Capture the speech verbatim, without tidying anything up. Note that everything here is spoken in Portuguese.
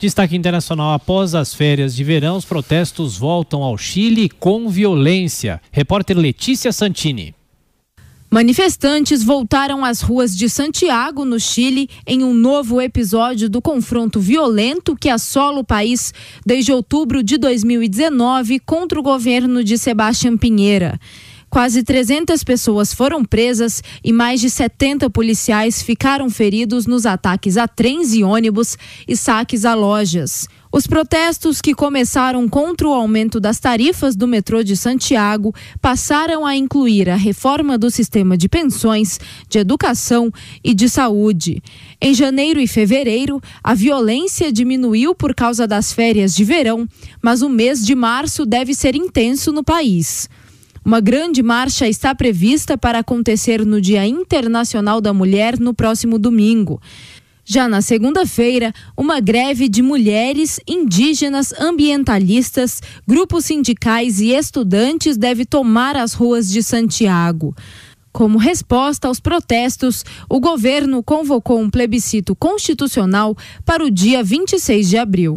Destaque internacional: após as férias de verão, os protestos voltam ao Chile com violência. Repórter Letícia Santini. Manifestantes voltaram às ruas de Santiago, no Chile, em um novo episódio do confronto violento que assola o país desde outubro de dois mil e dezenove contra o governo de Sebastián Piñera. Quase trezentas pessoas foram presas e mais de setenta policiais ficaram feridos nos ataques a trens e ônibus e saques a lojas. Os protestos, que começaram contra o aumento das tarifas do metrô de Santiago, passaram a incluir a reforma do sistema de pensões, de educação e de saúde. Em janeiro e fevereiro, a violência diminuiu por causa das férias de verão, mas o mês de março deve ser intenso no país. Uma grande marcha está prevista para acontecer no Dia Internacional da Mulher, no próximo domingo. Já na segunda-feira, uma greve de mulheres, indígenas, ambientalistas, grupos sindicais e estudantes deve tomar as ruas de Santiago. Como resposta aos protestos, o governo convocou um plebiscito constitucional para o dia vinte e seis de abril.